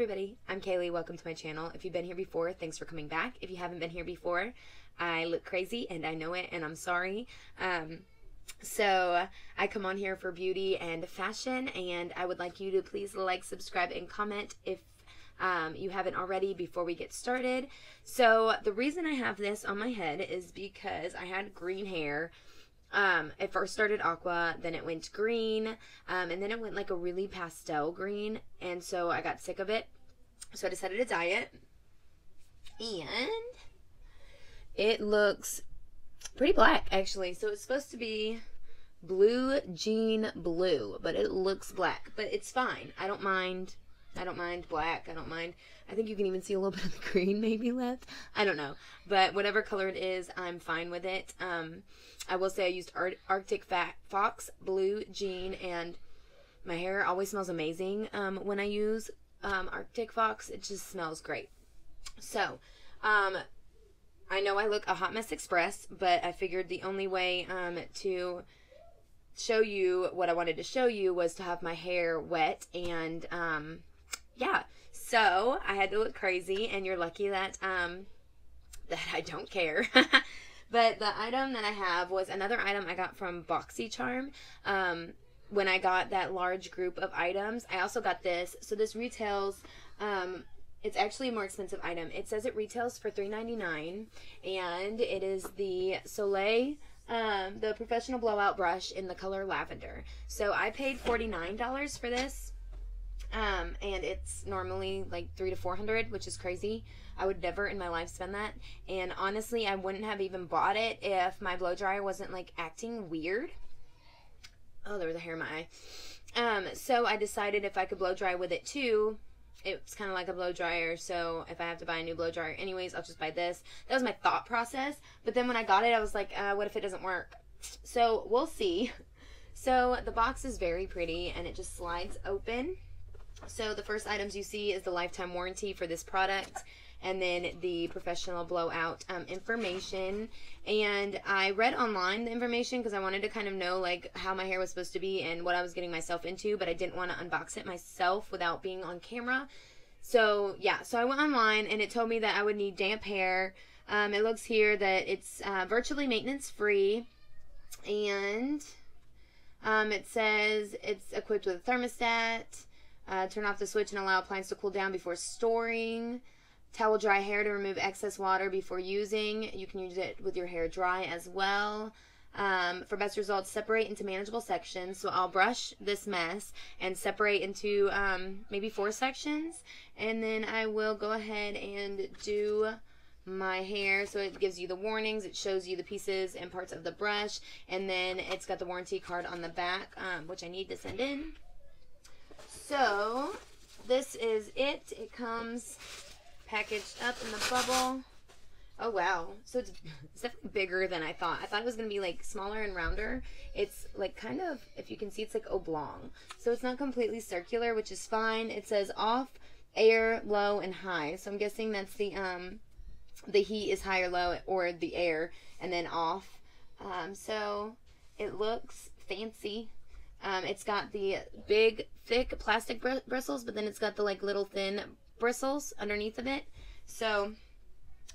everybody, I'm Kaylee. Welcome to my channel. If you've been here before, thanks for coming back. If you haven't been here before, I look crazy and I know it and I'm sorry. So I come on here for beauty and fashion, and I would like you to please like, subscribe, and comment if you haven't already before we get started. So the reason I have this on my head is because I had green hair. It first started aqua, then it went green, and then it went like a really pastel green, and so I got sick of it, so I decided to dye it, and it looks pretty black, actually. So it's supposed to be Blue Jean blue, but it looks black, but it's fine. I don't mind black. I think you can even see a little bit of the green maybe left. I don't know. But whatever color it is, I'm fine with it. I will say I used Arctic Fox, Blue Jean, and my hair always smells amazing when I use Arctic Fox. It just smells great. So, I know I look a hot mess express, but I figured the only way to show you what I wanted to show you was to have my hair wet and... yeah, so I had to look crazy, and you're lucky that that I don't care. But the item that I have was another item I got from BoxyCharm. When I got that large group of items, I also got this. So this retails, it's actually a more expensive item. It says it retails for $3.99, and it is the Soleil, the Professional Blowout Brush in the color Lavender. So I paid $49 for this. And it's normally like $300 to $400, which is crazy. I would never in my life spend that. And honestly, I wouldn't have even bought it if my blow dryer wasn't like acting weird. Oh, there was a hair in my eye. So I decided if I could blow dry with it too, it's kind of like a blow dryer. So if I have to buy a new blow dryer anyways, I'll just buy this. That was my thought process. But then when I got it, I was like, what if it doesn't work? So we'll see. So the box is very pretty, and it just slides open. So the first items you see is the lifetime warranty for this product, and then the professional blowout information. And I read online the information because I wanted to kind of know like how my hair was supposed to be and what I was getting myself into, but I didn't want to unbox it myself without being on camera. So yeah, so I went online, and it told me that I would need damp hair. It looks here that it's virtually maintenance free, and it says it's equipped with a thermostat. Turn off the switch and allow appliance to cool down before storing. Towel dry hair to remove excess water before using. You can use it with your hair dry as well. For best results, separate into manageable sections. So I'll brush this mess and separate into maybe 4 sections. And then I will go ahead and do my hair. So it gives you the warnings. It shows you the pieces and parts of the brush. And then it's got the warranty card on the back, which I need to send in. So, this is it. It comes packaged up in the bubble. Oh, wow. So, it's definitely bigger than I thought. I thought it was going to be, like, smaller and rounder. It's, like, kind of, if you can see, it's, like, oblong. So, it's not completely circular, which is fine. It says off, air, low, and high. So, I'm guessing that's the heat is high or low, or the air, and then off. So, it looks fancy. It's got the big, thick plastic bristles, but then it's got the, like, little thin bristles underneath of it. So,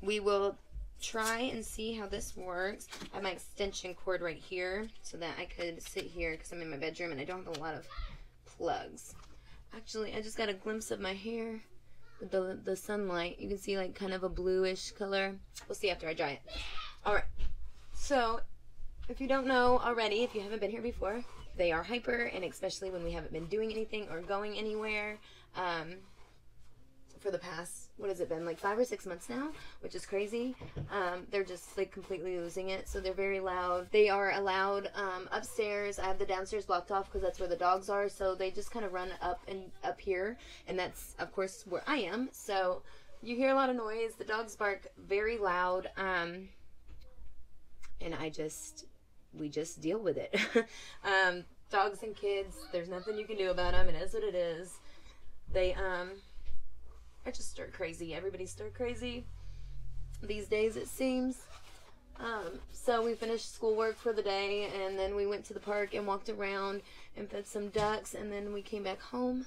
we will try and see how this works. I have my extension cord right here so that I could sit here because I'm in my bedroom and I don't have a lot of plugs. Actually, I just got a glimpse of my hair with the sunlight. You can see, like, kind of a bluish color. We'll see after I dry it. All right. So, if you don't know already, if you haven't been here before... They are hyper, and especially when we haven't been doing anything or going anywhere for the past, what has it been, like 5 or 6 months now, which is crazy. They're just, like, completely losing it, so they're very loud. They are allowed upstairs. I have the downstairs blocked off because that's where the dogs are, so they just kind of run up here, and that's, of course, where I am. So you hear a lot of noise. The dogs bark very loud, and we just deal with it. Dogs and kids, there's nothing you can do about them. It is what it is. They are just stir crazy. Everybody's stir crazy these days, it seems. So we finished schoolwork for the day, and then we went to the park and walked around and fed some ducks, and then we came back home.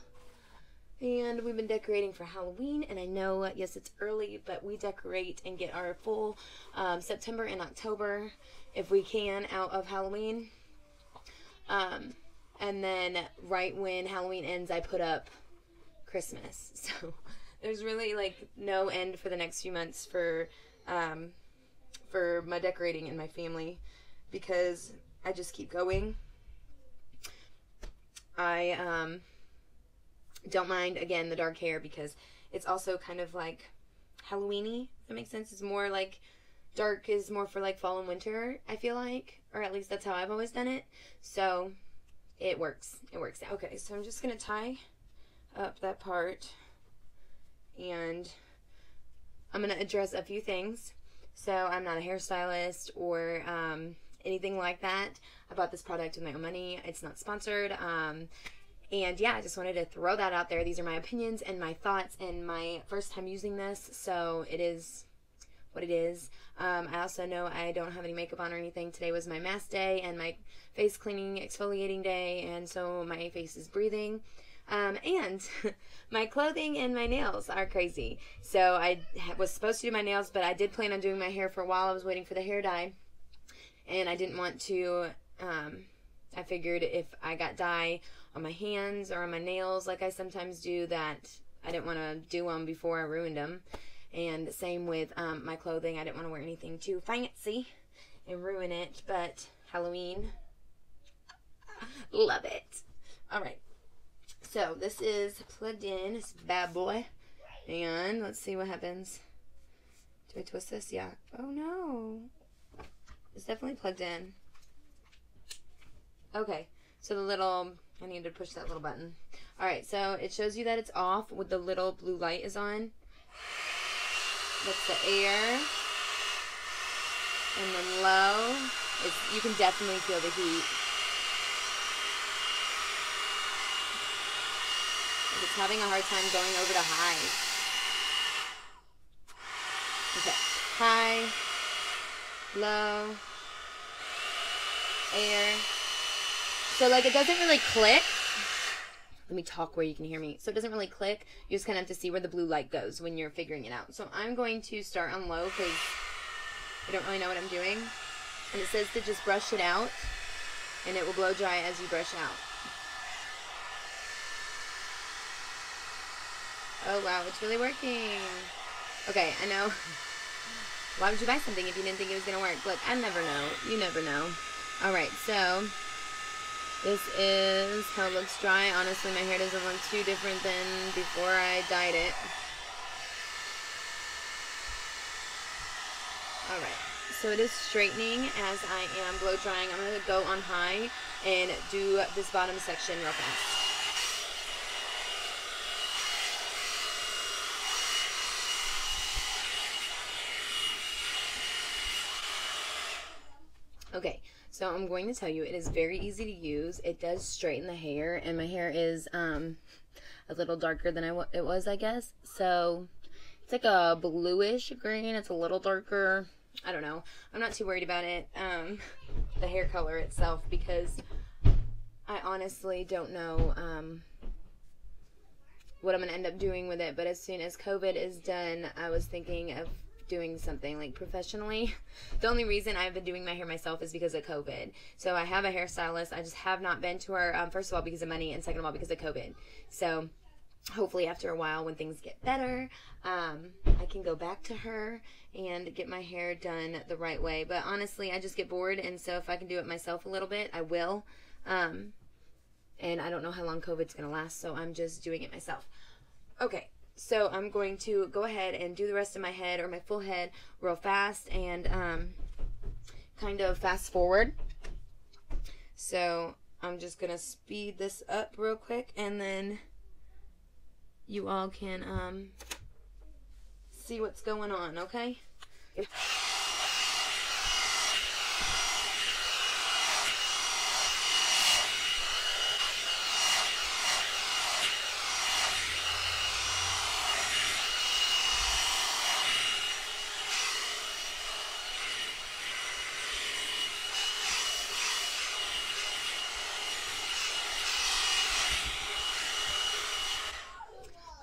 And we've been decorating for Halloween, and I know, yes, it's early, but we decorate and get our full September and October, if we can, out of Halloween. And then right when Halloween ends, I put up Christmas. So there's really, like, no end for the next few months for my decorating and my family, because I just keep going. I, don't mind, again, the dark hair, because it's also kind of like Halloween-y, if that makes sense. It's more like dark is more for like fall and winter, I feel like, or at least that's how I've always done it. So it works. It works out. Okay, so I'm just going to tie up that part, and I'm going to address a few things. So I'm not a hairstylist or anything like that. I bought this product with my own money. It's not sponsored. And yeah, I just wanted to throw that out there. These are my opinions and my thoughts and my first time using this, so it is what it is. I also know I don't have any makeup on or anything. Today was my mask day and my face cleaning, exfoliating day, and so my face is breathing. And my clothing and my nails are crazy. So I was supposed to do my nails, but I did plan on doing my hair for a while. I was waiting for the hair dye, and I didn't want to, I figured if I got dye on my hands or on my nails, like I sometimes do, that I didn't want to do them before I ruined them. And same with my clothing. I didn't want to wear anything too fancy and ruin it, but Halloween, love it. All right, so this is plugged in. It's bad boy, and let's see what happens. Do I twist this? Yeah. Oh no, it's definitely plugged in. Okay, so the little, I need to push that little button. All right, so it shows you that it's off with the little blue light is on. That's the air. And then low. You can definitely feel the heat. It's having a hard time going over to high. Okay, high, low, air. So, like, it doesn't really click. Let me talk where you can hear me. So it doesn't really click. You just kind of have to see where the blue light goes when you're figuring it out. So I'm going to start on low because I don't really know what I'm doing. And it says to just brush it out, and it will blow dry as you brush out. Oh, wow, it's really working. Okay, I know. Why would you buy something if you didn't think it was going to work? Look, I never know. You never know. All right, so... this is how it looks dry. Honestly, my hair doesn't look too different than before I dyed it. Alright, so it is straightening as I am blow drying. I'm going to go on high and do this bottom section real fast. Okay. So I'm going to tell you, it is very easy to use. It does straighten the hair, and my hair is a little darker than it was, I guess. So it's like a bluish green. It's a little darker. I don't know. I'm not too worried about it, the hair color itself, because I honestly don't know what I'm going to end up doing with it. But as soon as COVID is done, I was thinking of doing something like professionally. The only reason I've been doing my hair myself is because of COVID. So I have a hairstylist. I just have not been to her, first of all, because of money, and second of all, because of COVID. So hopefully after a while, when things get better, I can go back to her and get my hair done the right way. But honestly, I just get bored, and so if I can do it myself a little bit, I will. And I don't know how long COVID's gonna last, so I'm just doing it myself. Okay. So I'm going to go ahead and do the rest of my head, or my full head, real fast and kind of fast forward. So I'm just going to speed this up real quick, and then you all can see what's going on, okay?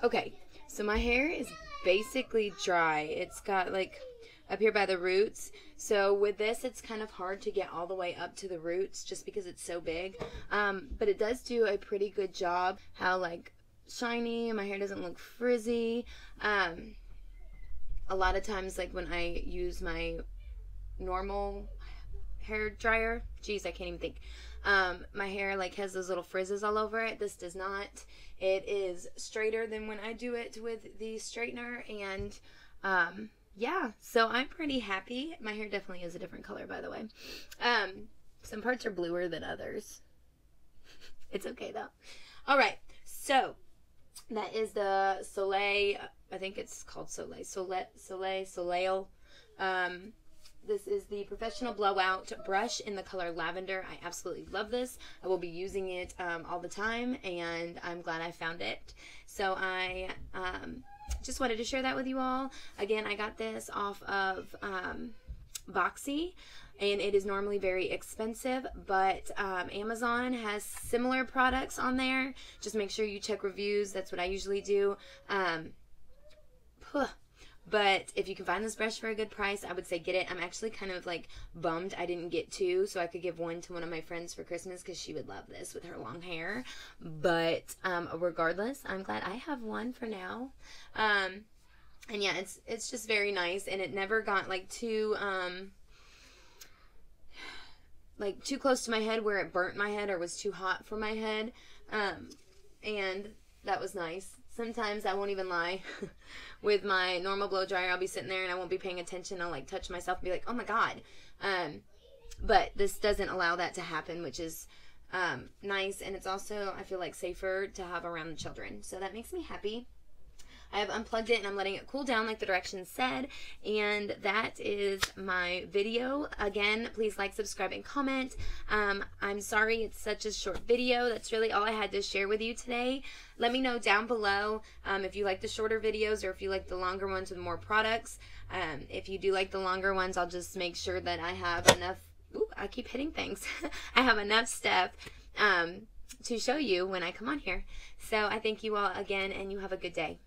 Okay, so my hair is basically dry. It's got like up here by the roots. So with this, it's kind of hard to get all the way up to the roots just because it's so big. But it does do a pretty good job how like shiny and my hair doesn't look frizzy. A lot of times like when I use my normal hair dryer, geez, I can't even think. My hair like has those little frizzes all over it. This does not. It is straighter than when I do it with the straightener, and yeah, so I'm pretty happy. My hair definitely is a different color, by the way. Some parts are bluer than others. It's okay though. All right, so that is the Soleil. I think it's called Soleil. Soleil. This is the Professional Blowout Brush in the color Lavender. I absolutely love this. I will be using it all the time, and I'm glad I found it. So I just wanted to share that with you all. Again, I got this off of Boxy, and it is normally very expensive, but Amazon has similar products on there. Just make sure you check reviews. That's what I usually do. But if you can find this brush for a good price, I would say get it. I'm actually kind of like bummed I didn't get two, so I could give one to one of my friends for Christmas because she would love this with her long hair. But regardless, I'm glad I have one for now. And yeah, it's just very nice, and it never got like too close to my head where it burnt my head or was too hot for my head, and that was nice. Sometimes, I won't even lie, with my normal blow dryer, I'll be sitting there and I won't be paying attention. I'll like touch myself and be like, oh my God. But this doesn't allow that to happen, which is nice. And it's also, I feel like, safer to have around the children. So that makes me happy. I have unplugged it and I'm letting it cool down like the directions said. And that is my video. Again, please like, subscribe, and comment. I'm sorry it's such a short video. That's really all I had to share with you today. Let me know down below if you like the shorter videos or if you like the longer ones with more products. If you do like the longer ones, I'll just make sure that I have enough. Ooh, I keep hitting things. I have enough stuff to show you when I come on here. So I thank you all again, and you have a good day.